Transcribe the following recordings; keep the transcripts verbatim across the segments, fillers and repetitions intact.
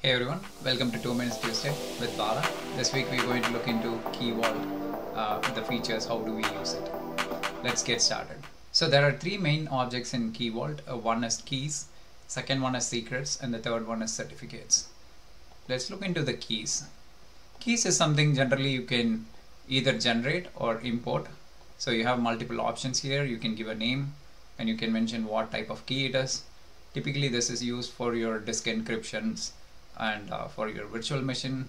Hey everyone, welcome to two minutes Tuesday with Bala. This week we're going to look into Key Vault, uh, the features, how do we use it. Let's get started. So there are three main objects in Key Vault. Uh, one is keys, second one is secrets, and the third one is certificates. Let's look into the keys. Keys is something generally you can either generate or import. So you have multiple options here. You can give a name and you can mention what type of key it is. Typically this is used for your disk encryptions and uh, for your virtual machine,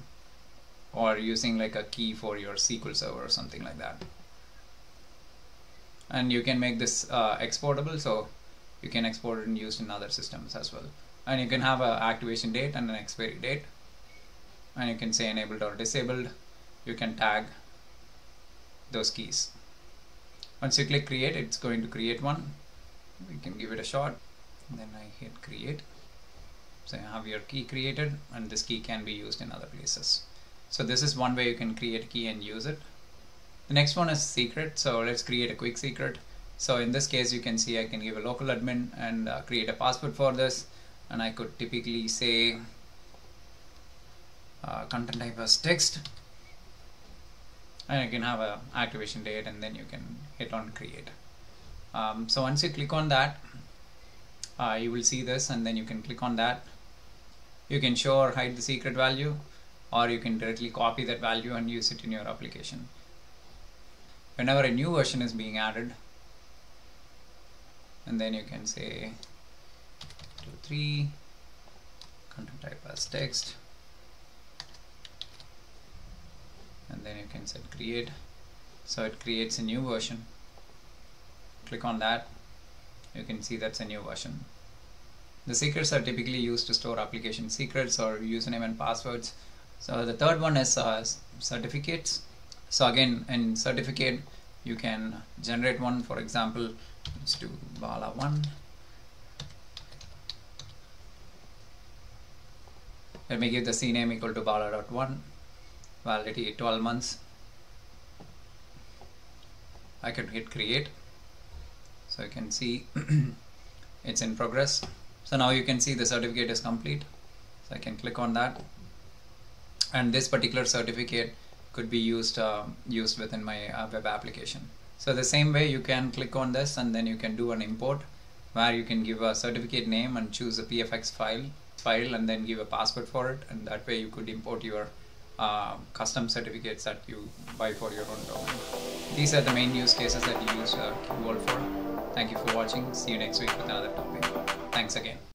or using like a key for your S Q L server or something like that. And you can make this uh, exportable, so you can export it and use it in other systems as well. And you can have an activation date and an expiry date, and you can say enabled or disabled. You can tag those keys. Once you click create, it's going to create one. We can give it a shot. Then I hit create. So you have your key created, and this key can be used in other places. So this is one way you can create a key and use it. The next one is secret. So let's create a quick secret. So in this case, you can see I can give a local admin and uh, create a password for this. And I could typically say uh, content type as text. And you can have an activation date, and then you can hit on create. Um, so once you click on that, uh, you will see this, and then you can click on that. You can show or hide the secret value, or you can directly copy that value and use it in your application. Whenever a new version is being added, and then you can say two three, content type as text, and then you can set create. So it creates a new version. Click on that. You can see that's a new version. The secrets are typically used to store application secrets or username and passwords. So the third one is uh, certificates. So again, in certificate, you can generate one. For example, let's do Balaone. Let me give the C name equal to Bala dot one, validity twelve months. I can hit create. So you can see it's in progress. So now you can see the certificate is complete. So I can click on that, and this particular certificate could be used uh, used within my uh, web application. So the same way, you can click on this, and then you can do an import where you can give a certificate name and choose a P F X file file and then give a password for it, and that way you could import your uh, custom certificates that you buy for your own domain. These are the main use cases that you use uh, Key Vault for. Thank you for watching. See you next week with another topic. Thanks again.